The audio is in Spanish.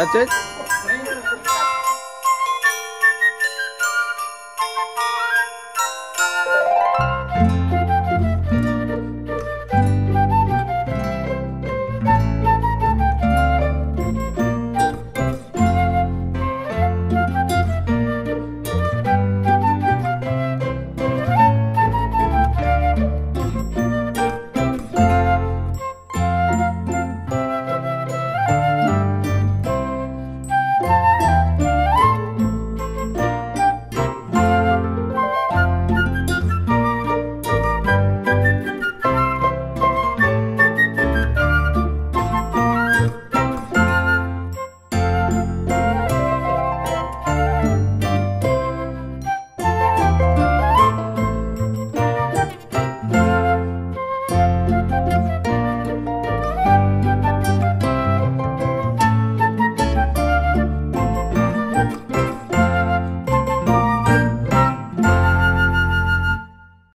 That's it?